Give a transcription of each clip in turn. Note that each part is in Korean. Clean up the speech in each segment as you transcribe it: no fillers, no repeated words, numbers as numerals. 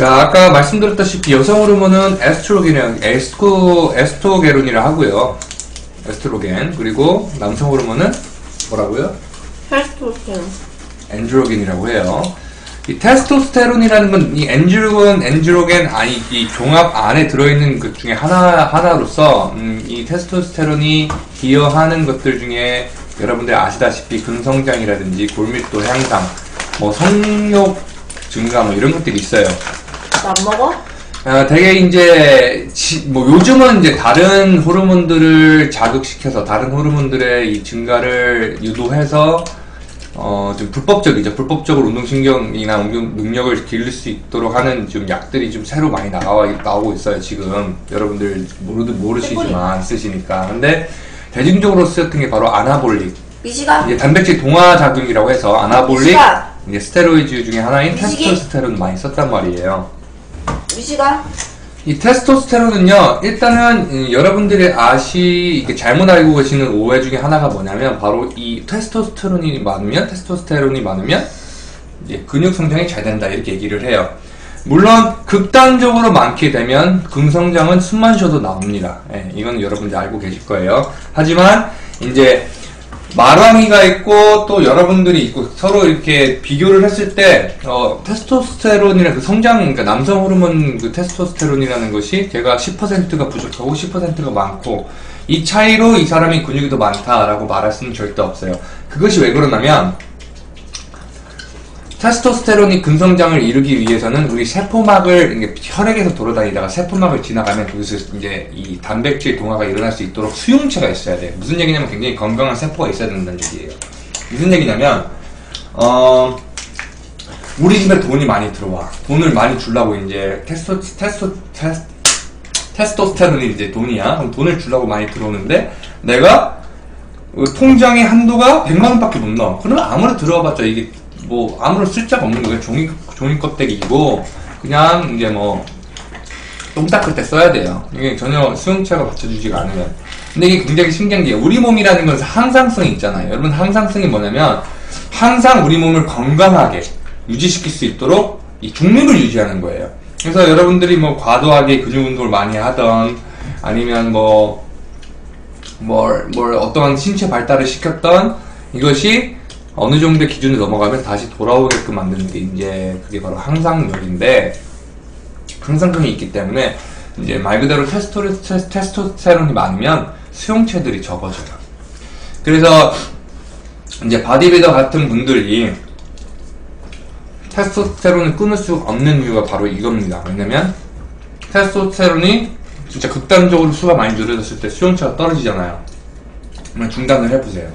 자, 아까 말씀드렸다시피 여성 호르몬은 에스트로겐이라 하고요. 에스트로겐. 그리고 남성 호르몬은 뭐라고요? 테스토스테론. 안드로겐이라고 해요. 이 테스토스테론이라는 건 이 안드로겐 아니 이 종합 안에 들어있는 것 중에 하나로서 이 테스토스테론이 기여하는 것들 중에 여러분들 아시다시피 근성장이라든지 골밀도 향상, 뭐 성욕 증가 뭐 이런 것들이 있어요. 안 먹어? 되게 이제 뭐 요즘은 이제 다른 호르몬들을 자극시켜서 다른 호르몬들의 이 증가를 유도해서 좀 불법적이죠. 불법적으로 운동신경이나 운동 능력을 기를 수 있도록 하는 좀 약들이 좀 새로 많이 나오고 있어요. 지금 여러분들 모르시지만 쓰시니까. 근데 대중적으로 쓰였던 게 바로 아나볼릭. 미시간. 이제 단백질 동화 작용이라고 해서 아나볼릭. 미시간. 이제 스테로이드 중에 하나인 테스토스테론 많이 썼단 말이에요. 미시간. 이 테스토스테론은요, 일단은 여러분들이 이렇게 잘못 알고 계시는 오해 중에 하나가 뭐냐면, 바로 이 테스토스테론이 많으면 이제 근육 성장이 잘 된다 이렇게 얘기를 해요. 물론 극단적으로 많게 되면 근성장은 숨만 쉬어도 나옵니다. 예, 이건 여러분들 알고 계실 거예요. 하지만 이제 마랑이가 있고 또 여러분들이 있고 서로 이렇게 비교를 했을 때 테스토스테론이라는 그 성장, 그러니까 남성 호르몬 그 테스토스테론이라는 것이 제가 10%가 부족하고 10%가 많고 이 차이로 이 사람이 근육이 더 많다라고 말할 수는 절대 없어요. 그것이 왜 그러냐면, 테스토스테론이 근성장을 이루기 위해서는 우리 세포막을, 혈액에서 돌아다니다가 세포막을 지나가면 거기서 이제 이 단백질 동화가 일어날 수 있도록 수용체가 있어야 돼요. 무슨 얘기냐면 굉장히 건강한 세포가 있어야 된다는 얘기예요. 무슨 얘기냐면, 우리 집에 돈이 많이 들어와. 돈을 많이 주려고 이제 테스토스테론이 이제 돈이야. 그럼 돈을 주려고 많이 들어오는데, 내가 통장의 한도가 100만 원 밖에 못 넣어. 그러면 아무리 들어와봤자 이게 뭐 아무런 쓸자가 없는 거예요. 종이 껍데기이고 그냥 이제 뭐 똥 닦을 때 써야 돼요. 이게 전혀 수용체가 받쳐주지가 않으면. 근데 이게 굉장히 신기한 게, 우리 몸이라는 건 항상성이 있잖아요. 여러분, 항상성이 뭐냐면 항상 우리 몸을 건강하게 유지시킬 수 있도록 이 중립을 유지하는 거예요. 그래서 여러분들이 뭐 과도하게 근육 운동을 많이 하던, 아니면 뭘 어떠한 신체 발달을 시켰던, 이것이 어느 정도의 기준을 넘어가면 다시 돌아오게끔 만드는 게 이제 그게 바로 항상력인데, 항상성이 있기 때문에 이제 말 그대로 테스토스테론이 많으면 수용체들이 적어져요. 그래서 이제 바디빌더 같은 분들이 테스토스테론을 끊을 수 없는 이유가 바로 이겁니다. 왜냐면 테스토스테론이 진짜 극단적으로 수가 많이 줄어졌을 때 수용체가 떨어지잖아요. 그러면 중단을 해보세요.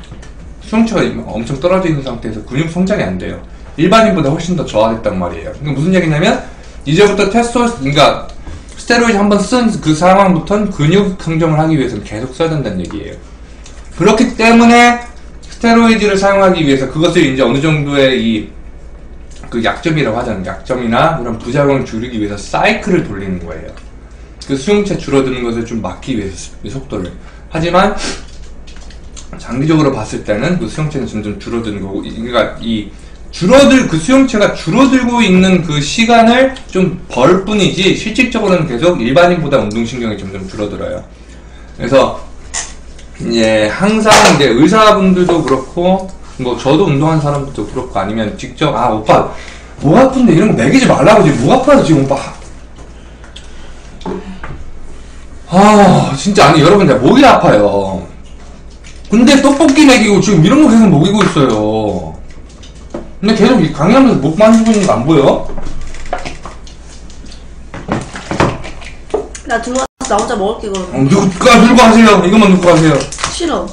수용체가 엄청 떨어져 있는 상태에서 근육 성장이 안 돼요. 일반인보다 훨씬 더 저하됐단 말이에요. 그러니까 무슨 얘기냐면, 이제부터 스테로이드 한번 쓴 그 상황부터는 근육 성장을 하기 위해서는 계속 써야 된다는 얘기예요. 그렇기 때문에 스테로이드를 사용하기 위해서 그것을 이제 어느 정도의 그 약점이라고 하잖아요. 약점이나 그런 부작용을 줄이기 위해서 사이클을 돌리는 거예요. 그 수용체 줄어드는 것을 좀 막기 위해서 속도를. 하지만 장기적으로 봤을 때는 그 수용체는 점점 줄어드는 거고, 그러니까 그 수용체가 줄어들고 있는 그 시간을 좀 벌 뿐이지, 실질적으로는 계속 일반인보다 운동신경이 점점 줄어들어요. 그래서, 이제 항상 이제 의사분들도 그렇고, 뭐 저도 운동한 사람들도 그렇고, 아니면 직접, 오빠, 목 아픈데 이런 거 먹이지 말라고. 지금 목 아파서 지금 오빠. 진짜, 여러분, 내가 목이 아파요. 근데 떡볶이 먹이고 지금 이런 거 계속 먹이고 있어요. 근데 계속 강의하면서 목 만지고 있는 거 안 보여? 나 들고 가서 나 혼자 먹을게, 그럼. 들고 가세요. 이것만 들고 가세요. 싫어.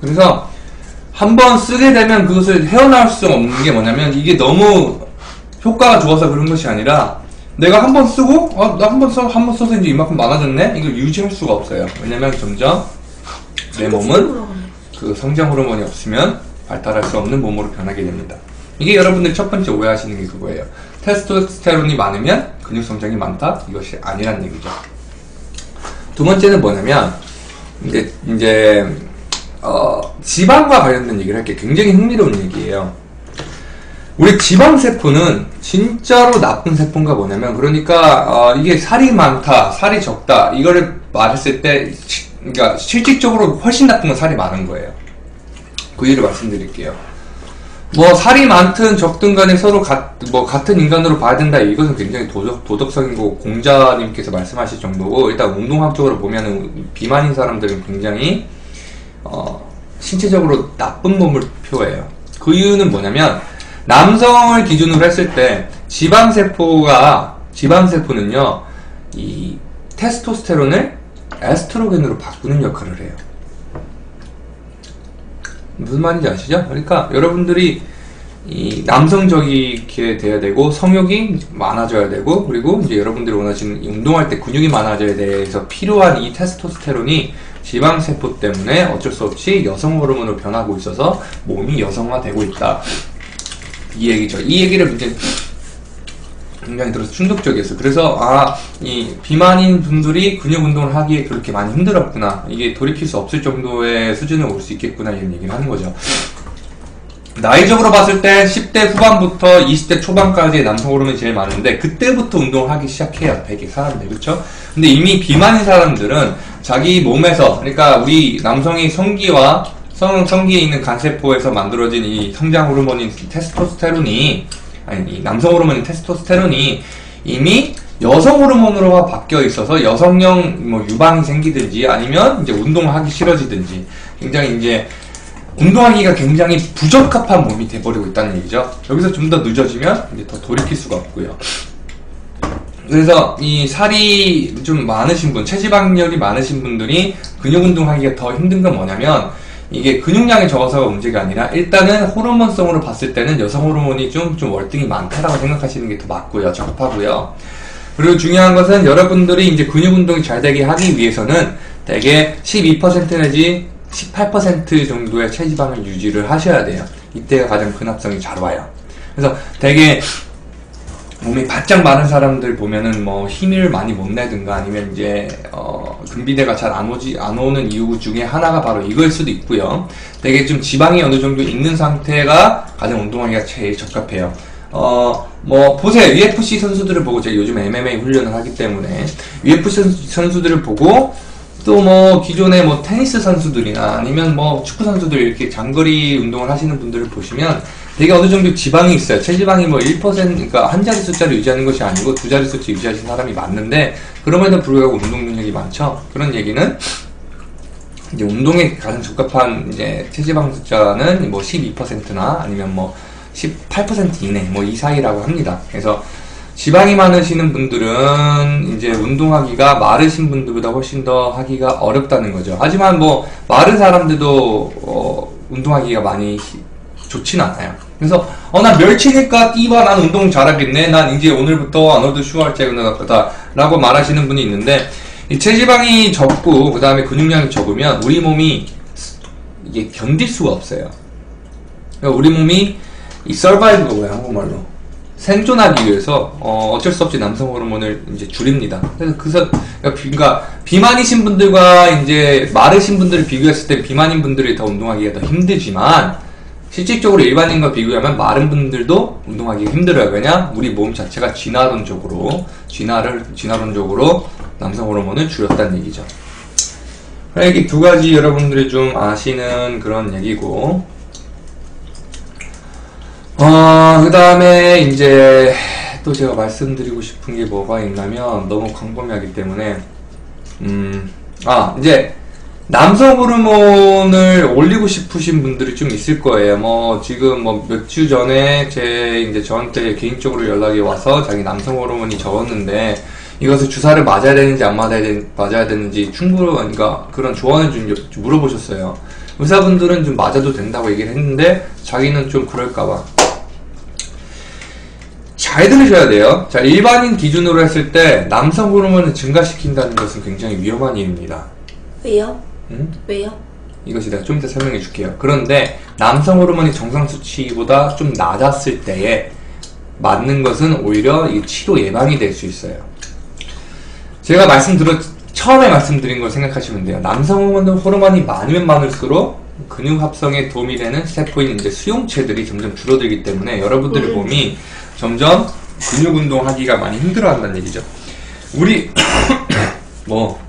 그래서 한번 쓰게 되면 그것을 헤어나올 수 없는 게 뭐냐면, 이게 너무 효과가 좋아서 그런 것이 아니라, 내가 한번 쓰고, 나 한번 써서 이제 이만큼 많아졌네? 이걸 유지할 수가 없어요. 왜냐면 점점 내 몸은 그 성장 호르몬이 없으면 발달할 수 없는 몸으로 변하게 됩니다. 이게 여러분들 첫 번째 오해하시는 게 그거예요. 테스토스테론이 많으면 근육 성장이 많다? 이것이 아니란 얘기죠. 두 번째는 뭐냐면, 이제 지방과 관련된 얘기를 할게. 굉장히 흥미로운 얘기예요. 우리 지방세포는 진짜로 나쁜 세포인가 뭐냐면, 그러니까 이게 살이 많다, 살이 적다, 이거를 말했을 때, 그러니까 실질적으로 훨씬 나쁜 건 살이 많은 거예요. 그 이유를 말씀드릴게요. 뭐 살이 많든 적든 간에 서로 같은 인간으로 봐야 된다, 이것은 굉장히 도덕적인 거고, 공자님께서 말씀하실 정도고, 일단 운동학적으로 보면은 비만인 사람들은 굉장히 신체적으로 나쁜 몸을 표해요. 그 이유는 뭐냐면, 남성을 기준으로 했을 때 지방세포는요 이 테스토스테론을 에스트로겐으로 바꾸는 역할을 해요. 무슨 말인지 아시죠? 그러니까 여러분들이 이 남성적이게 돼야 되고, 성욕이 많아져야 되고, 그리고 이제 여러분들이 원하시는 운동할 때 근육이 많아져야 돼서 필요한 이 테스토스테론이 지방세포 때문에 어쩔 수 없이 여성 호르몬으로 변하고 있어서 몸이 여성화되고 있다, 이 얘기죠. 이 얘기를 굉장히 들어서 충격적이었어요. 그래서 이 비만인 분들이 근육 운동을 하기에 그렇게 많이 힘들었구나, 이게 돌이킬 수 없을 정도의 수준에 올 수 있겠구나, 이런 얘기를 하는 거죠. 나이적으로 봤을 때 10대 후반부터 20대 초반까지 남성 호르몬이 제일 많은데, 그때부터 운동을 하기 시작해요, 되게 사람들. 그렇죠? 근데 이미 비만인 사람들은 자기 몸에서, 그러니까 우리 남성의 성기와 성기에 있는 간세포에서 만들어진 이 성장 호르몬인 테스토스테론이, 아니, 이 남성 호르몬인 테스토스테론이 이미 여성 호르몬으로 바뀌어 있어서 여성형 뭐 유방이 생기든지, 아니면 이제 운동을 하기 싫어지든지, 굉장히 이제 운동하기가 굉장히 부적합한 몸이 돼버리고 있다는 얘기죠. 여기서 좀 더 늦어지면 이제 더 돌이킬 수가 없고요. 그래서 이 살이 좀 많으신 분, 체지방률이 많으신 분들이 근육 운동하기가 더 힘든 건 뭐냐면, 이게 근육량이 적어서가 문제가 아니라, 일단은 호르몬성으로 봤을 때는 여성 호르몬이 좀 월등히 많다라고 생각하시는 게 더 맞고요, 적합하고요. 그리고 중요한 것은, 여러분들이 이제 근육 운동이 잘 되게 하기 위해서는 대개 12% 내지 18% 정도의 체지방을 유지를 하셔야 돼요. 이때가 가장 근합성이 잘 와요. 그래서 대개 몸이 바짝 마른 사람들 보면은 뭐 힘을 많이 못 내든가, 아니면 이제 근비대가 잘 안 오는 이유 중에 하나가 바로 이거일 수도 있고요. 되게 좀 지방이 어느 정도 있는 상태가 가장 운동하기가 제일 적합해요. 뭐 보세요. UFC 선수들을 보고, 제가 요즘 MMA 훈련을 하기 때문에 UFC 선수들을 보고, 또 뭐 기존에 뭐 테니스 선수들이나 아니면 뭐 축구 선수들, 이렇게 장거리 운동을 하시는 분들을 보시면 되게 어느 정도 지방이 있어요. 체지방이 뭐 1%, 그러니까 한 자리 숫자를 유지하는 것이 아니고 두 자리 숫자 유지하시는 사람이 맞는데, 그럼에도 불구하고 운동 능력이 많죠. 그런 얘기는 이제 운동에 가장 적합한 이제 체지방 숫자는 뭐 12%나 아니면 뭐 18% 이내, 뭐 이 사이라고 합니다. 그래서 지방이 많으시는 분들은 이제 운동하기가 마르신 분들보다 훨씬 더 하기가 어렵다는 거죠. 하지만 뭐 마른 사람들도 운동하기가 많이 좋진 않아요. 그래서 나 멸치니까 띠바, 난 운동 잘하겠네, 난 이제 오늘부터 안월드 슈왈제네거다 라고 말하시는 분이 있는데, 이 체지방이 적고 그 다음에 근육량이 적으면 우리 몸이 이게 견딜 수가 없어요. 그러니까 우리 몸이 이 서바이브가, 뭐야, 한국말로 생존하기 위해서 어쩔 수 없이 남성 호르몬을 이제 줄입니다. 그래서 그러니까 비만이신 분들과 이제 마르신 분들을 비교했을 때 비만인 분들이 더 운동하기가 더 힘들지만, 실질적으로 일반인과 비교하면 마른 분들도 운동하기 힘들어요. 왜냐? 우리 몸 자체가 진화론적으로 남성 호르몬을 줄였다는 얘기죠. 이게 두 가지 여러분들이 좀 아시는 그런 얘기고, 그 다음에 이제 또 제가 말씀드리고 싶은 게 뭐가 있냐면, 너무 광범위하기 때문에 이제 남성 호르몬을 올리고 싶으신 분들이 좀 있을 거예요. 뭐 지금 뭐 몇 주 전에 저한테 개인적으로 연락이 와서 자기 남성 호르몬이 적었는데 이것을 주사를 맞아야 되는지 안 맞아야 되는지 충분한가, 그런 조언을 좀 물어보셨어요. 의사분들은 좀 맞아도 된다고 얘기를 했는데, 자기는 좀 그럴까봐. 잘 들으셔야 돼요. 자, 일반인 기준으로 했을 때 남성 호르몬을 증가시킨다는 것은 굉장히 위험한 일입니다. 왜요? 왜요? 이것이 내가 좀 이따 설명해 줄게요. 그런데 남성 호르몬이 정상 수치보다 좀 낮았을 때에 맞는 것은 오히려 이 치료 예방이 될 수 있어요. 제가 처음에 말씀드린 걸 생각하시면 돼요. 남성 호르몬이 많으면 많을수록 근육 합성에 도움이 되는 세포인 이제 수용체들이 점점 줄어들기 때문에 여러분들의 몸이 점점 근육 운동하기가 많이 힘들어한다는 얘기죠. 우리 뭐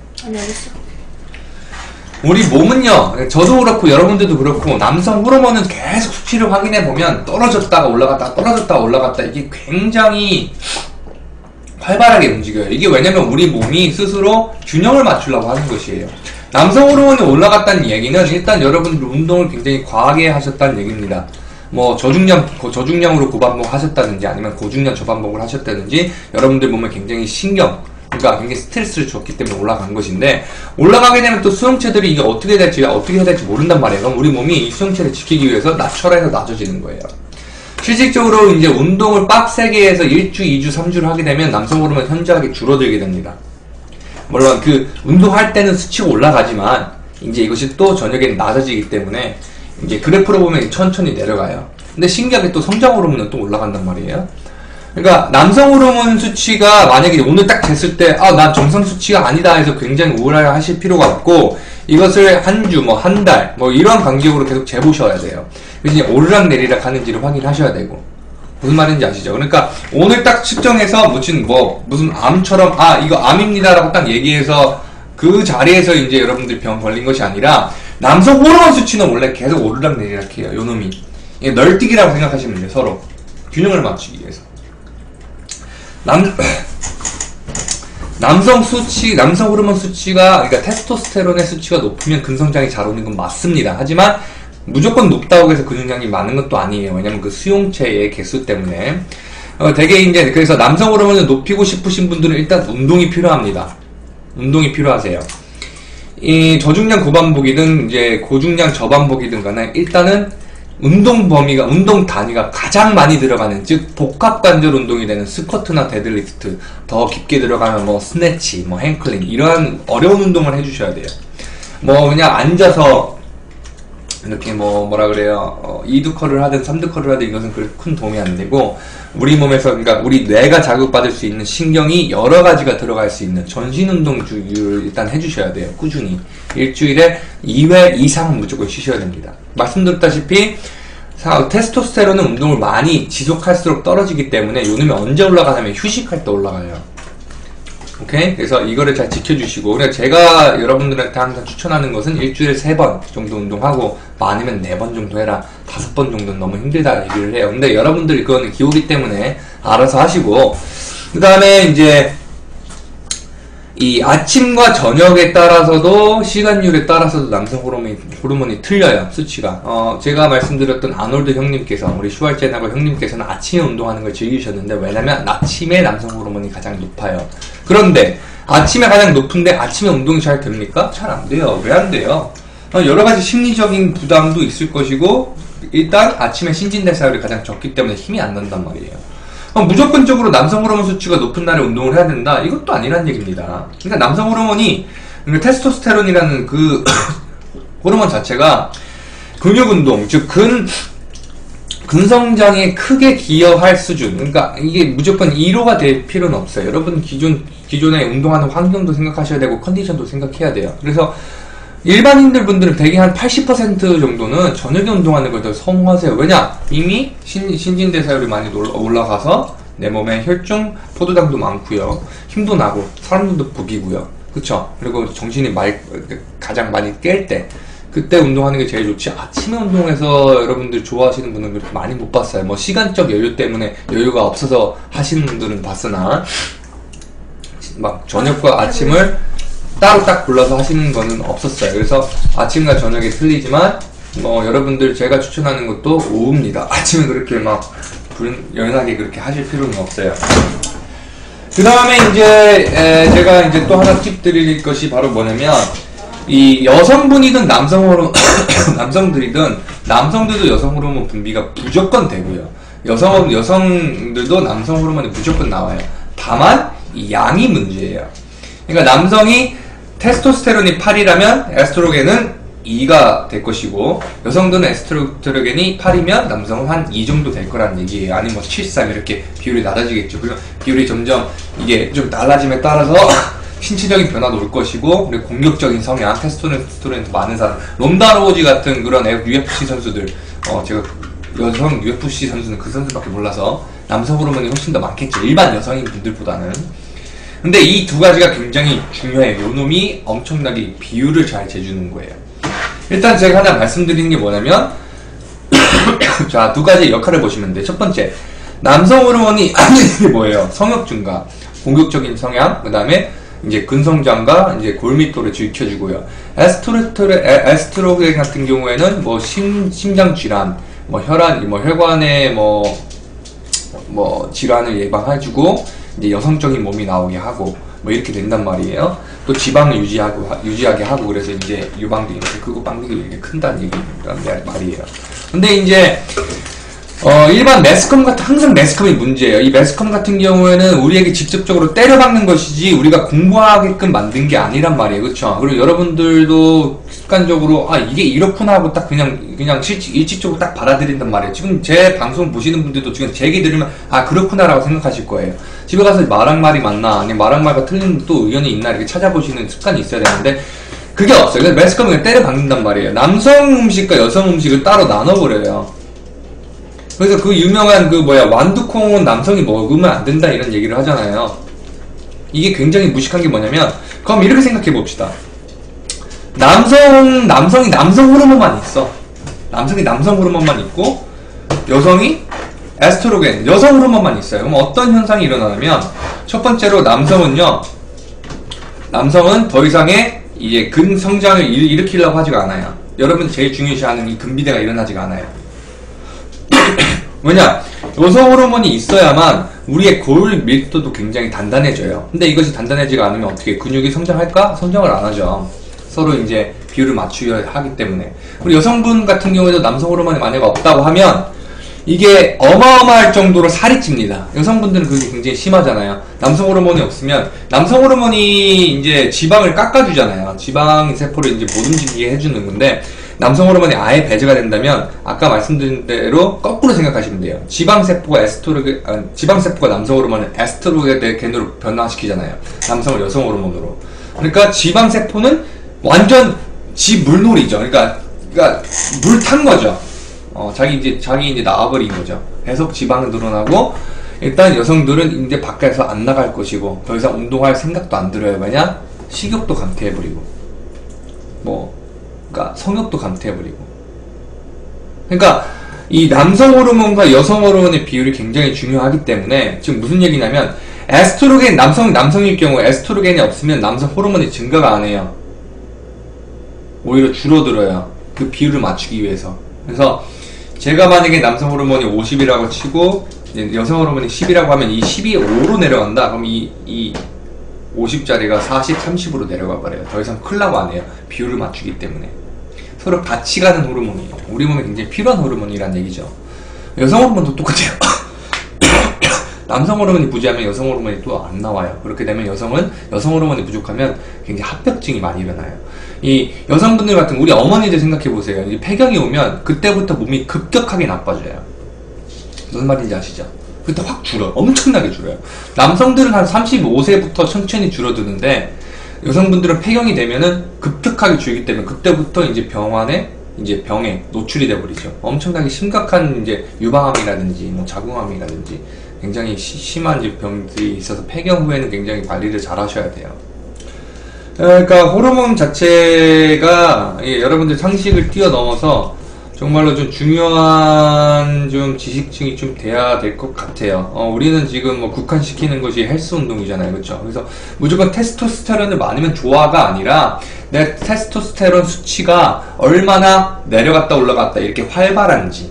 우리 몸은요, 저도 그렇고 여러분들도 그렇고 남성 호르몬은 계속 수치를 확인해보면 떨어졌다가 올라갔다 떨어졌다가 올라갔다 이게 굉장히 활발하게 움직여요. 이게 왜냐면 우리 몸이 스스로 균형을 맞추려고 하는 것이에요. 남성 호르몬이 올라갔다는 얘기는 일단 여러분들 운동을 굉장히 과하게 하셨다는 얘기입니다. 뭐 저중량으로 고반복 하셨다든지 아니면 고중량 저반복을 하셨다든지 여러분들 몸에 굉장히 신경, 그러니까 굉장히 스트레스를 줬기 때문에 올라간 것인데, 올라가게 되면 또 수용체들이 이게 어떻게 될지 어떻게 해야 될지 모른단 말이에요. 그럼 우리 몸이 이 수용체를 지키기 위해서 낮춰라해서 낮아지는 거예요. 실질적으로 이제 운동을 빡세게 해서 1주, 2주, 3주를 하게 되면 남성 호르몬 현저하게 줄어들게 됩니다. 물론 그 운동할 때는 스치고 올라가지만 이제 이것이 또 저녁에는 낮아지기 때문에 이제 그래프로 보면 천천히 내려가요. 근데 신기하게 또 성장 호르몬은 또 올라간단 말이에요. 그러니까 남성 호르몬 수치가 만약에 오늘 딱 됐을 때 아, 난 정상 수치가 아니다 해서 굉장히 우울해하실 필요가 없고, 이것을 한 주, 뭐 한 달, 뭐 이런 간격으로 계속 재보셔야 돼요. 그래서 오르락내리락 하는지를 확인하셔야 되고. 무슨 말인지 아시죠? 그러니까 오늘 딱 측정해서 무슨 암처럼 아 이거 암입니다 라고 딱 얘기해서 그 자리에서 이제 여러분들 병 걸린 것이 아니라, 남성 호르몬 수치는 원래 계속 오르락내리락 해요. 요놈이 널뛰기라고 생각하시면 돼요. 서로 균형을 맞추기 위해서. 남성 호르몬 수치가, 그러니까 테스토스테론의 수치가 높으면 근성장이 잘 오는 건 맞습니다. 하지만 무조건 높다고 해서 근육량이 많은 것도 아니에요. 왜냐면 그 수용체의 개수 때문에. 되게 이제 그래서 남성 호르몬을 높이고 싶으신 분들은 일단 운동이 필요합니다. 운동이 필요하세요. 이 저중량 고반복이든 이제 고중량 저반복이든 간에 일단은 운동 범위가, 운동 단위가 가장 많이 들어가는, 즉 복합관절 운동이 되는 스쿼트나 데드리프트, 더 깊게 들어가는 뭐 스네치, 뭐 행클링, 이러한 어려운 운동을 해주셔야 돼요. 뭐 그냥 앉아서 이렇게 뭐라 그래요 2두컬을 하든 3두컬을 하든 이것은 그렇게 큰 도움이 안 되고, 우리 몸에서, 그러니까 우리 뇌가 자극받을 수 있는 신경이 여러 가지가 들어갈 수 있는 전신운동 주기를 일단 해주셔야 돼요. 꾸준히 일주일에 2회 이상 무조건 쉬셔야 됩니다. 말씀드렸다시피 테스토스테론은 운동을 많이 지속할수록 떨어지기 때문에 요놈이 언제 올라가냐면 휴식할 때 올라가요. 오케이? 그래서 이거를 잘 지켜주시고, 그래서 제가 여러분들한테 항상 추천하는 것은 일주일에 3번 정도 운동하고 많으면 4번 정도 해라, 5번 정도는 너무 힘들다 얘기를 해요. 근데 여러분들이 그거는 기호기 때문에 알아서 하시고, 그 다음에 이제 이 아침과 저녁에 따라서도 시간율에 따라서도 남성 호르몬이 틀려요. 수치가. 제가 말씀드렸던 아놀드 형님께서, 우리 슈왈제네거 형님께서는 아침에 운동하는 걸 즐기셨는데, 왜냐면 아침에 남성 호르몬이 가장 높아요. 그런데 아침에 가장 높은데 아침에 운동이 잘 됩니까? 잘 안 돼요. 왜 안 돼요? 여러 가지 심리적인 부담도 있을 것이고, 일단 아침에 신진대사율이 가장 적기 때문에 힘이 안 난단 말이에요. 무조건적으로 남성 호르몬 수치가 높은 날에 운동을 해야 된다, 이것도 아니란 얘기입니다. 그러니까 남성 호르몬이, 그러니까 테스토스테론이라는 그 호르몬 자체가 근육운동, 즉 근성장에 크게 기여할 수준, 그러니까 이게 무조건 1호가 될 필요는 없어요. 여러분 기존에 운동하는 환경도 생각하셔야 되고 컨디션도 생각해야 돼요. 그래서 일반인들 분들은 대개 한 80% 정도는 저녁에 운동하는 걸 더 선호하세요. 왜냐? 이미 신진대사율이 많이 올라가서 내 몸에 혈중, 포도당도 많고요, 힘도 나고, 사람들도 부기고요. 그쵸? 그리고 정신이 가장 많이 깰 때, 그때 운동하는 게 제일 좋지. 아침에 운동해서 여러분들 좋아하시는 분은 그렇게 많이 못 봤어요. 뭐 시간적 여유 때문에 여유가 없어서 하시는 분들은 봤으나, 막 저녁과 아침을 따로 딱 골라서 하시는 거는 없었어요. 그래서 아침과 저녁에 틀리지만, 뭐 여러분들 제가 추천하는 것도 오후입니다. 아침에 그렇게 막 연하게 그렇게 하실 필요는 없어요. 그 다음에 이제 제가 이제 또 하나 팁 드릴 것이 바로 뭐냐면, 이 여성분이든 남성들도 여성 호르몬 분비가 무조건 되고요, 여성들도 남성 호르몬이 무조건 나와요. 다만 이 양이 문제예요. 그러니까 남성이 테스토스테론이 8이라면 에스트로겐은 2가 될 것이고, 여성들은 에스트로겐이 8이면 남성은 한 2 정도 될 거란 얘기예요. 아니면 뭐 7, 3 이렇게 비율이 낮아지겠죠. 그래서 비율이 점점 이게 좀 낮아짐에 따라서 신체적인 변화도 올 것이고, 그리고 공격적인 성향, 테스토스테론도 많은 사람, 론다 로지 같은 그런 UFC 선수들, 제가 여성 UFC 선수는 그 선수밖에 몰라서 남성 호르몬이 훨씬 더 많겠죠, 일반 여성인 분들보다는. 근데 이 두 가지가 굉장히 중요해요. 요놈이 엄청나게 비율을 잘 재주는 거예요. 일단 제가 하나 말씀드리는 게 뭐냐면 자, 두 가지 역할을 보시면 돼. 첫 번째, 남성 호르몬이 뭐예요? 성욕 증가, 공격적인 성향, 그 다음에 이제 근성장과 이제 골밀도를 지켜주고요. 에스트로겐 같은 경우에는 뭐 심장 질환, 뭐 혈안, 뭐 혈관의 뭐 질환을 예방해주고, 이제 여성적인 몸이 나오게 하고, 뭐 이렇게 된단 말이에요. 또 지방을 유지하게 하고, 그래서 이제 유방도 있는데 그거 빵댕이도 이렇게 큰다는 얘기란 말이에요. 근데 이제 일반 매스컴 같은, 항상 매스컴이 문제예요. 이 매스컴 같은 경우에는 우리에게 직접적으로 때려박는 것이지 우리가 공부하게끔 만든 게 아니란 말이에요. 그렇죠? 그리고 여러분들도 습관적으로 아 이게 이렇구나 하고 딱 그냥 일찍적으로 딱 받아들인단 말이에요. 지금 제 방송 보시는 분들도 지금 제 얘기 들으면 아 그렇구나라고 생각하실 거예요. 집에 가서 마랑말이 맞나, 아니면 마랑말과 틀린 또 의견이 있나 이렇게 찾아보시는 습관이 있어야 되는데 그게 없어요. 그래서 매스컴이 그냥 때려박는단 말이에요. 남성 음식과 여성 음식을 따로 나눠버려요. 그래서 그 유명한 완두콩은 남성이 먹으면 안 된다 이런 얘기를 하잖아요. 이게 굉장히 무식한 게 뭐냐면, 그럼 이렇게 생각해 봅시다. 남성이 남성 호르몬만 있어. 남성이 남성 호르몬만 있고, 여성이 에스트로겐, 여성 호르몬만 있어요. 그럼 어떤 현상이 일어나냐면, 첫 번째로 남성은 더 이상의 이제 근성장을 일으키려고 하지가 않아요. 여러분 제일 중요시하는 이 근비대가 일어나지가 않아요. 왜냐? 여성 호르몬이 있어야만 우리의 골 밀도도 굉장히 단단해져요. 근데 이것이 단단해지가 않으면 어떻게 근육이 성장할까? 성장을 안 하죠. 서로 이제 비율을 맞추어야 하기 때문에. 그리고 여성분 같은 경우에도 남성 호르몬이 만약에 없다고 하면 이게 어마어마할 정도로 살이 찝니다. 여성분들은 그게 굉장히 심하잖아요. 남성 호르몬이 없으면, 남성 호르몬이 이제 지방을 깎아주잖아요. 지방 세포를 이제 못 움직이게 해주는 건데, 남성 호르몬이 아예 배제가 된다면 아까 말씀드린 대로 거꾸로 생각하시면 돼요. 지방세포가 남성 호르몬을 에스트로겐으로 변화시키잖아요. 남성을 여성 호르몬으로. 그러니까 지방세포는 완전 물놀이죠. 그러니까 물 탄 거죠. 자기 이제 나와버린 거죠. 계속 지방은 늘어나고, 일단 여성들은 이제 밖에서 안 나갈 것이고, 더 이상 운동할 생각도 안 들어요. 왜냐? 식욕도 감퇴해버리고, 그러니까 성욕도 감퇴해버리고. 그러니까 이 남성 호르몬과 여성 호르몬의 비율이 굉장히 중요하기 때문에, 지금 무슨 얘기냐면, 에스트로겐, 남성일 경우 에스트로겐이 없으면 남성 호르몬이 증가가 안 해요. 오히려 줄어들어요. 그 비율을 맞추기 위해서. 그래서 제가 만약에 남성 호르몬이 50이라고 치고 여성 호르몬이 10이라고 하면 이 10이 5로 내려간다. 그럼 이 50짜리가 40, 30으로 내려가 버려요. 더 이상 클라고 안 해요. 비율을 맞추기 때문에. 서로 같이 가는 호르몬이에요. 우리 몸에 굉장히 필요한 호르몬이란 얘기죠. 여성 호르몬도 똑같아요. 남성 호르몬이 부재하면 여성 호르몬이 또 안 나와요. 그렇게 되면 여성 호르몬이 부족하면 굉장히 합병증이 많이 일어나요. 이 여성분들 같은, 우리 어머니들 생각해보세요. 이 폐경이 오면 그때부터 몸이 급격하게 나빠져요. 무슨 말인지 아시죠? 그때 확 줄어요. 엄청나게 줄어요. 남성들은 한 35세부터 천천히 줄어드는데, 여성분들은 폐경이 되면은 급격하게 줄기 때문에 그때부터 이제 병에 노출이 돼버리죠. 엄청나게 심각한 이제 유방암이라든지 뭐 자궁암이라든지 굉장히 심한 이제 병들이 있어서 폐경 후에는 굉장히 관리를 잘 하셔야 돼요. 그러니까 호르몬 자체가, 여러분들 상식을 뛰어넘어서 정말로 좀 중요한 지식층이 좀 돼야 될 것 같아요. 우리는 지금 국한시키는 것이 헬스 운동이잖아요. 그렇죠? 그래서 무조건 테스토스테론을 많으면 좋아가 아니라, 내 테스토스테론 수치가 얼마나 내려갔다 올라갔다 이렇게 활발한지.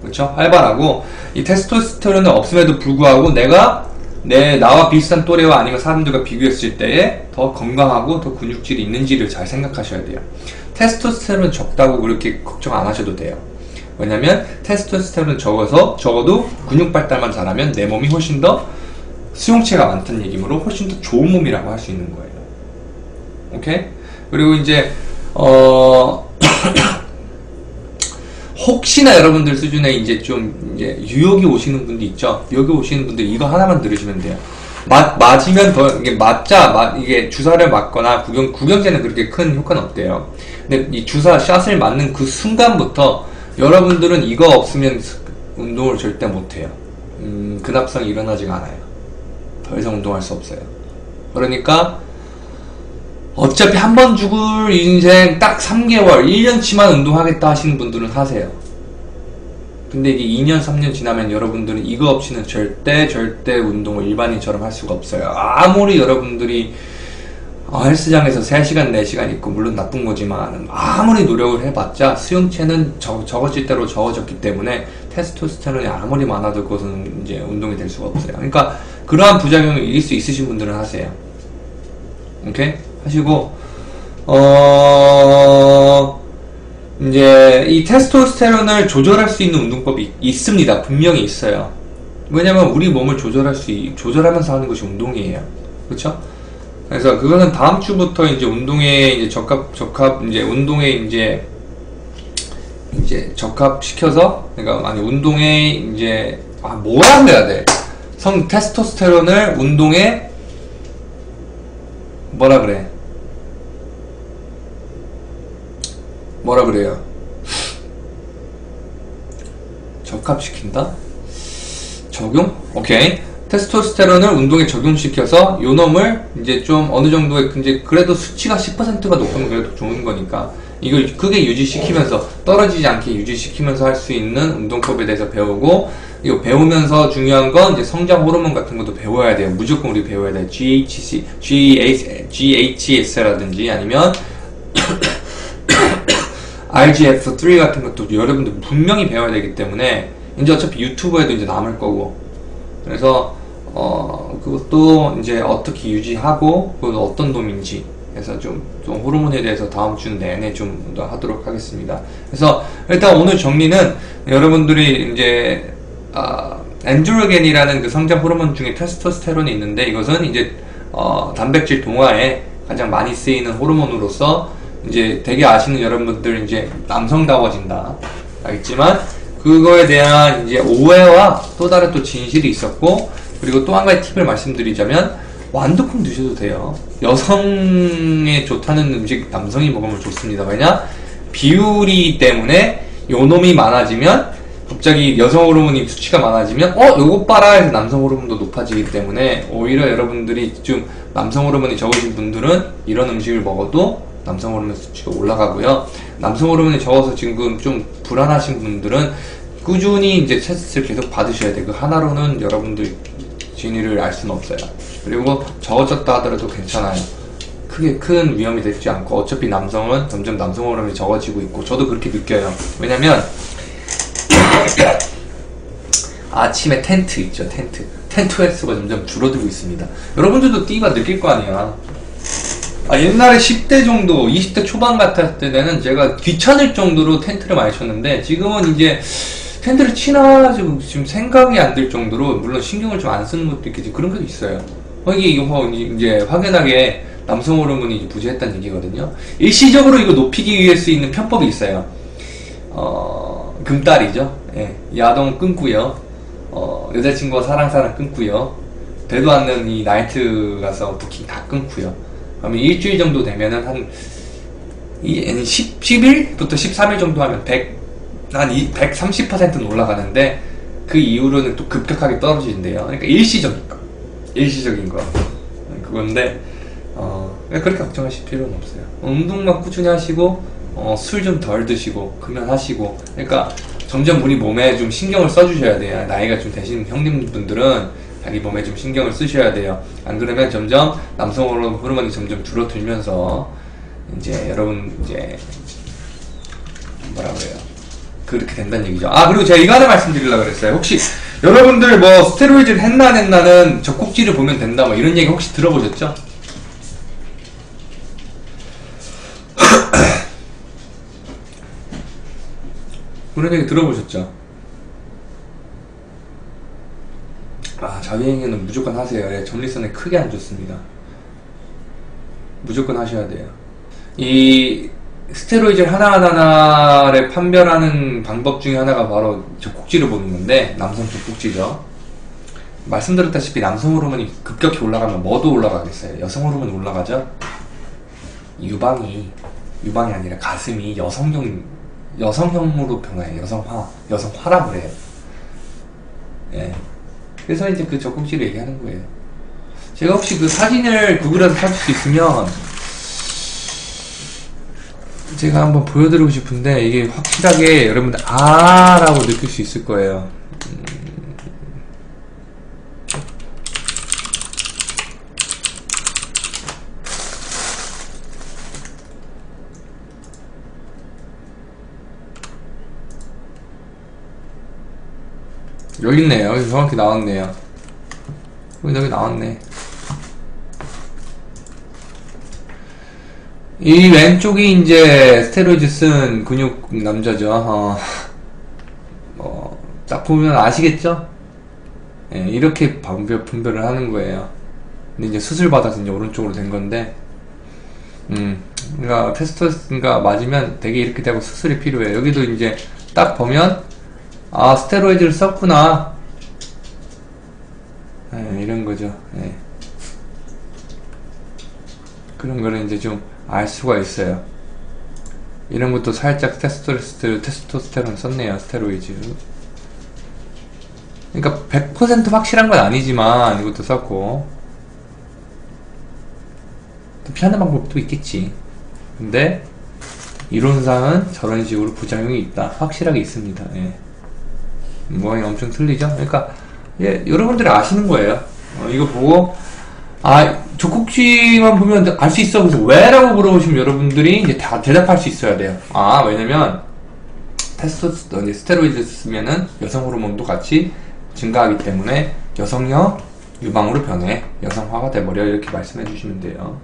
그렇죠? 활발하고, 이 테스토스테론이 없음에도 불구하고 내가 나와 비슷한 또래와 아니면 사람들과 비교했을 때에 더 건강하고 더 근육질이 있는지를 잘 생각하셔야 돼요. 테스토스테론 적다고 그렇게 걱정 안 하셔도 돼요. 왜냐면 테스토스테론 적어도 근육 발달만 잘하면 내 몸이 훨씬 더 수용체가 많다는 얘기므로 훨씬 더 좋은 몸이라고 할 수 있는 거예요. 오케이? 그리고 이제 혹시나 여러분들 수준에 이제 유혹이 오시는 분들 있죠? 유혹이 오시는 분들 이거 하나만 들으시면 돼요. 맞으면 더 이게 이게 주사를 맞거나 구경제는 그렇게 큰 효과는 없대요. 근데 이 주사 샷을 맞는 그 순간부터 여러분들은 이거 없으면 운동을 절대 못해요. 근압성이 일어나지가 않아요. 더 이상 운동할 수 없어요. 그러니까 어차피 한 번 죽을 인생 딱 3개월, 1년치만 운동하겠다 하시는 분들은 하세요. 근데 이게 2년, 3년 지나면 여러분들은 이거 없이는 절대 운동을 일반인처럼 할 수가 없어요. 아무리 여러분들이 헬스장에서 3시간, 4시간 있고, 물론 나쁜 거지만 아무리 노력을 해봤자 수용체는 적어질 대로 적어졌기 때문에 테스토스테론이 아무리 많아도 그것은 이제 운동이 될 수가 없어요. 그러니까 그러한 부작용을 이길 수 있으신 분들은 하세요. 오케이? 하시고, 이제 이 테스토스테론을 조절할 수 있는 운동법이 있습니다. 분명히 있어요. 왜냐면 우리 몸을 조절하면서 하는 것이 운동이에요. 그렇죠? 그래서 그거는 다음 주부터 이제 운동에 이제 적합시켜서, 그러니까 아니 운동에 이제 뭐라 해야 돼? 테스토스테론을 운동에 뭐라 그래요? 적합시킨다? 적용? 오케이. 테스토스테론을 운동에 적용시켜서 요놈을 이제 좀 어느 정도의, 이제 그래도 수치가 10%가 높으면 그래도 좋은 거니까 이걸 크게 유지시키면서, 떨어지지 않게 유지시키면서 할 수 있는 운동법에 대해서 배우고, 이거 배우면서 중요한 건 이제 성장 호르몬 같은 것도 배워야 돼요. 무조건 우리 배워야 돼요. GHC, GHC라든지 아니면 IGF3 같은 것도 여러분들 분명히 배워야 되기 때문에, 이제 어차피 유튜브에도 이제 남을 거고, 그래서 그것도 이제 어떻게 유지하고 그건 어떤 놈인지, 그래서 좀 호르몬에 대해서 다음 주 내내 좀 더 하도록 하겠습니다. 그래서 일단 오늘 정리는, 여러분들이 이제 안드로겐이라는 그 성장 호르몬 중에 테스토스테론이 있는데, 이것은 이제 단백질 동화에 가장 많이 쓰이는 호르몬으로서 이제 되게 아시는 여러분들 이제 남성다워진다 알겠지만, 그거에 대한 이제 오해와 또 다른 또 진실이 있었고, 그리고 또 한 가지 팁을 말씀드리자면, 완두콩 드셔도 돼요. 여성에 좋다는 음식 남성이 먹으면 좋습니다. 왜냐? 비율이 때문에 요놈이 많아지면 갑자기 여성 호르몬이 수치가 많아지면 요거 봐라 해서 남성 호르몬도 높아지기 때문에, 오히려 여러분들이 좀 남성 호르몬이 적으신 분들은 이런 음식을 먹어도 남성 호르몬 수치가 올라가고요. 남성 호르몬이 적어서 지금 좀 불안하신 분들은 꾸준히 이제 테스트를 계속 받으셔야 돼요. 그 하나로는 여러분들 진위를 알 수는 없어요. 그리고 적어졌다 하더라도 괜찮아요. 크게 큰 위험이 되지 않고, 어차피 남성은 점점 남성 호르몬이 적어지고 있고, 저도 그렇게 느껴요. 왜냐면 아침에 텐트 있죠, 텐트 횟수가 점점 줄어들고 있습니다. 여러분들도 띠가 느낄 거 아니야. 옛날에 10대 정도, 20대 초반 같았을 때는 제가 귀찮을 정도로 텐트를 많이 쳤는데, 지금은 이제 텐트를 치나 지금 생각이 안 들 정도로, 물론 신경을 좀 안 쓰는 것도 있겠지, 그런 것도 있어요. 이거 이제 확연하게 남성 호르몬이 부재했다는 얘기거든요. 일시적으로 이거 높이기 위해 쓰이는 편법이 있어요. 금딸이죠. 예, 야동 끊고요. 여자친구와 사랑 끊고요. 되도 않는 이 나이트 가서 부킹 다 끊고요. 그러면 일주일 정도 되면은 한 10일부터 13일 정도 하면 130%는 올라가는데, 그 이후로는 또 급격하게 떨어지는데요. 그러니까 일시적인 거. 그건데, 그렇게 걱정하실 필요는 없어요. 운동만 꾸준히 하시고, 술 좀 덜 드시고, 금연하시고, 그러니까 점점 우리 몸에 좀 신경을 써주셔야 돼요. 나이가 좀 되신 형님분들은 자기 몸에 좀 신경을 쓰셔야 돼요. 안 그러면 점점 남성 호르몬이 점점 줄어들면서 이제 여러분 이제 뭐라 그래요? 그렇게 된다는 얘기죠. 그리고 제가 이거 하나 말씀드리려고 그랬어요. 혹시 여러분들 스테로이드를 했나 안 했나는 젖꼭지를 보면 된다 이런 얘기 혹시 들어보셨죠? 그런 얘기 들어보셨죠? 자위행위는 무조건 하세요. 전립선에 크게 안 좋습니다. 무조건 하셔야 돼요. 이 스테로이드를 하나하나를 판별하는 방법 중에 하나가 바로 젖꼭지를 보는 건데, 남성 젖꼭지죠. 말씀드렸다시피 남성 호르몬이 급격히 올라가면 뭐도 올라가겠어요? 여성 호르몬이 올라가죠? 유방이 아니라 가슴이 여성형으로 변해요. 여성화라고 그래요. 예. 그래서 이제 그 젖꼭지를 얘기하는 거예요. 제가 혹시 그 사진을 구글에서 찾을 수 있으면 제가 한번 보여드리고 싶은데 이게 확실하게 여러분들 라고 느낄 수 있을 거예요. 여기 있네요. 여기 정확히 나왔네요. 여기 나왔네. 이 왼쪽이 이제 스테로이드 쓴 근육 남자죠. 딱 보면 아시겠죠? 예, 이렇게 분별을 하는 거예요. 근데 이제 수술 받아서 이제 오른쪽으로 된 건데, 그러니까 테스토스가 맞으면 되게 이렇게 되고 수술이 필요해요. 여기도 이제 딱 보면. 아, 스테로이드를 썼구나. 예, 이런 거죠. 예. 그런 거를 이제 좀 알 수가 있어요. 이런 것도 살짝 테스토스테론 썼네요. 스테로이드. 그러니까 100% 확실한 건 아니지만 이것도 썼고 또 피하는 방법도 있겠지. 근데 이론상은 저런 식으로 부작용이 있다. 확실하게 있습니다. 예. 모양이 엄청 틀리죠? 그러니까, 예, 여러분들이 아시는 거예요. 이거 보고, 젖꼭지만 보면 알 수 있어. 그래서 왜? 라고 물어보시면 여러분들이 이제 다 대답할 수 있어야 돼요. 왜냐면, 스테로이드 쓰면은 여성 호르몬도 같이 증가하기 때문에 여성형 유방으로 변해. 여성화가 돼버려. 이렇게 말씀해 주시면 돼요.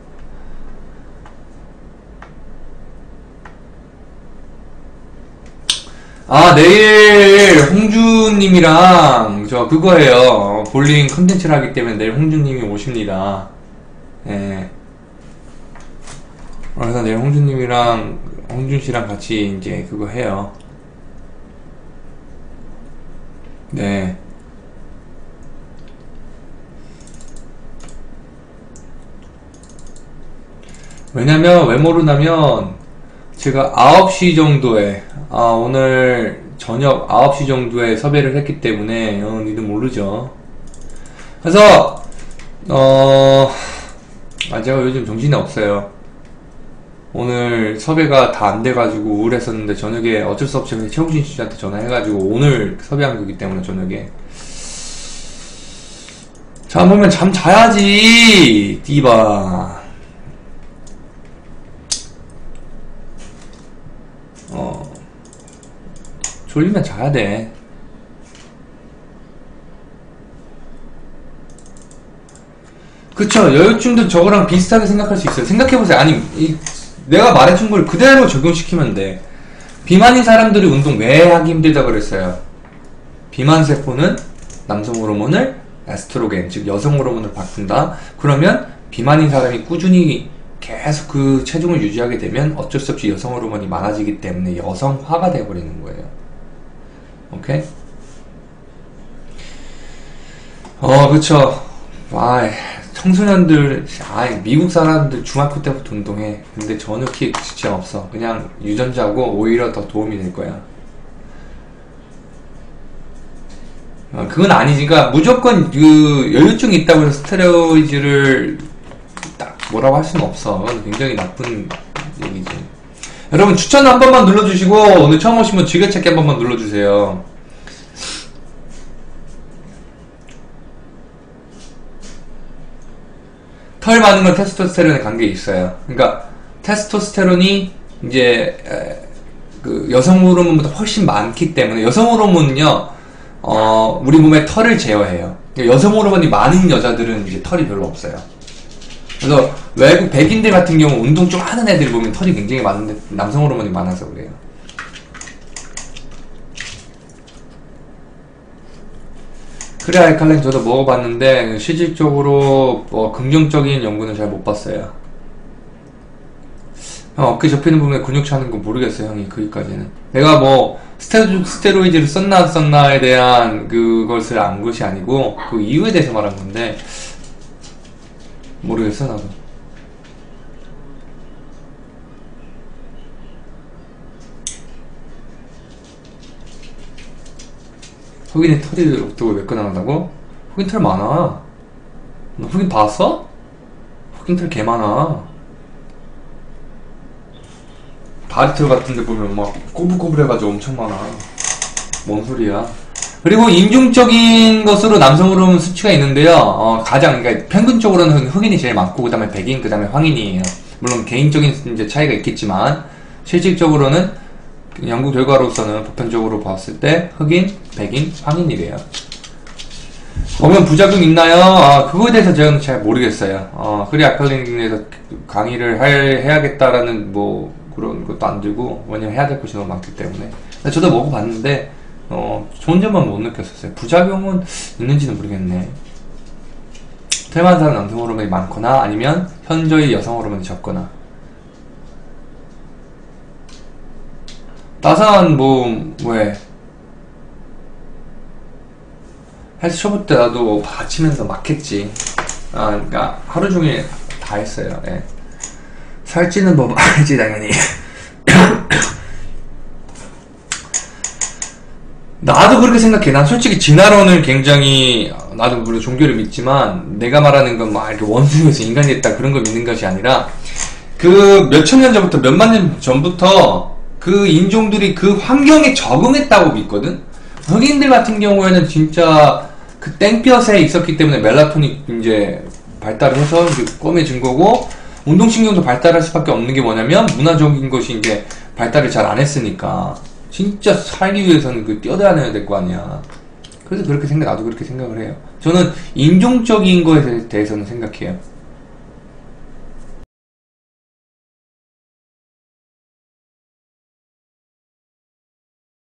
내일 홍준님이랑 저 그거예요. 볼링 컨텐츠를 하기 때문에 내일 홍준님이 오십니다. 예. 그래서 내일 홍준씨랑 같이 이제 그거 해요. 네. 왜냐면 외모로 나면 제가 9시 정도에 오늘 저녁 9시 정도에 섭외를 했기 때문에 니도 모르죠. 그래서 제가 요즘 정신이 없어요. 오늘 섭외가 다 안 돼가지고 우울했었는데 저녁에 어쩔 수 없이 최홍진 씨한테 전화해가지고 오늘 섭외한 거기 때문에 저녁에 잠 오면 잠 자야지 디바. 졸리면 자야 돼. 그쵸. 여유증도 저거랑 비슷하게 생각할 수 있어요. 생각해보세요. 아니, 내가 말해준 걸 그대로 적용시키면 돼. 비만인 사람들이 운동 왜 하기 힘들다고 그랬어요? 비만세포는 남성 호르몬을 에스트로겐, 즉 여성 호르몬을 바꾼다. 그러면 비만인 사람이 꾸준히 계속 그 체중을 유지하게 되면 어쩔 수 없이 여성 호르몬이 많아지기 때문에 여성화가 돼버리는 거예요. 오케이? 그쵸. 청소년들, 미국 사람들 중학교 때부터 운동해. 근데 전혀 키에 지장 없어. 그냥 유전자고 오히려 더 도움이 될 거야. 그건 아니지. 그러니까 무조건 그 여유증이 있다고 해서 스테로이드를 딱 뭐라고 할 수는 없어. 그건 굉장히 나쁜 얘기지. 여러분 추천 한 번만 눌러주시고 오늘 처음 오시면 즐겨찾기 한 번만 눌러주세요. 털 많은 건 테스토스테론에 관계 있어요. 그러니까 테스토스테론이 이제 그 여성 호르몬보다 훨씬 많기 때문에 여성 호르몬은요 우리 몸에 털을 제어해요. 그러니까 여성 호르몬이 많은 여자들은 이제 털이 별로 없어요. 그래서 외국 백인들 같은 경우 운동 좀 하는 애들 보면 털이 굉장히 많은데 남성 호르몬이 많아서 그래요. 크레 알칼린 저도 먹어봤는데 실질적으로 긍정적인 연구는 잘 못 봤어요. 형 어깨 접히는 부분에 근육 차는 거 모르겠어요. 형이 거기까지는 내가 스테로이드를 썼나 안 썼나에 대한 그것을 안 것이 아니고 그 이유에 대해서 말한 건데 모르겠어 나도. 흑인의 털이 없다고 왜 끊어나다고? 흑인 털 많아. 너 흑인 봤어? 흑인 털 개 많아. 바리털 같은데 보면 막 꼬불꼬불해가지고 엄청 많아. 뭔 소리야. 그리고 인종적인 것으로 남성으로는 수치가 있는데요. 가장, 그러니까 평균적으로는 흑인이 제일 많고, 그 다음에 백인, 그 다음에 황인이에요. 물론 개인적인 이제 차이가 있겠지만, 실질적으로는 연구 결과로서는 보편적으로 봤을 때 흑인, 백인, 황인이래요. 보면 부작용 있나요? 그거에 대해서 저는 잘 모르겠어요. 그리 아칼린에서 강의를 해야겠다라는 뭐 그런 것도 안 들고, 왜냐면 해야 될 것이 너무 많기 때문에. 저도 먹어봤는데, 좋은 점만 못 느꼈었어요. 부작용은 있는지는 모르겠네. 태만사는 남성 호르몬이 많거나, 아니면 현저히 여성 호르몬이 적거나. 따사한 왜? 헬스 초보 때 나도 뭐 받치면서 막 했지. 그러니까 하루 종일 다 했어요. 예. 살찌는 법 알지 당연히. 나도 그렇게 생각해. 난 솔직히 진화론을 굉장히, 나도 물론 종교를 믿지만, 내가 말하는 건 막 이렇게 원숭이에서 인간이 됐다 그런 걸 믿는 것이 아니라, 그 몇천 년 전부터, 몇만 년 전부터 그 인종들이 그 환경에 적응했다고 믿거든? 흑인들 같은 경우에는 진짜 그 땡볕에 있었기 때문에 멜라토닌이 이제 발달을 해서 이제 껌해진 거고, 운동신경도 발달할 수밖에 없는 게 뭐냐면 문화적인 것이 이제 발달을 잘 안 했으니까. 진짜 살기 위해서는 그 뛰어다녀야 될 거 아니야. 그래서 나도 그렇게 생각을 해요. 저는 인종적인 거에 대해서는 생각해요.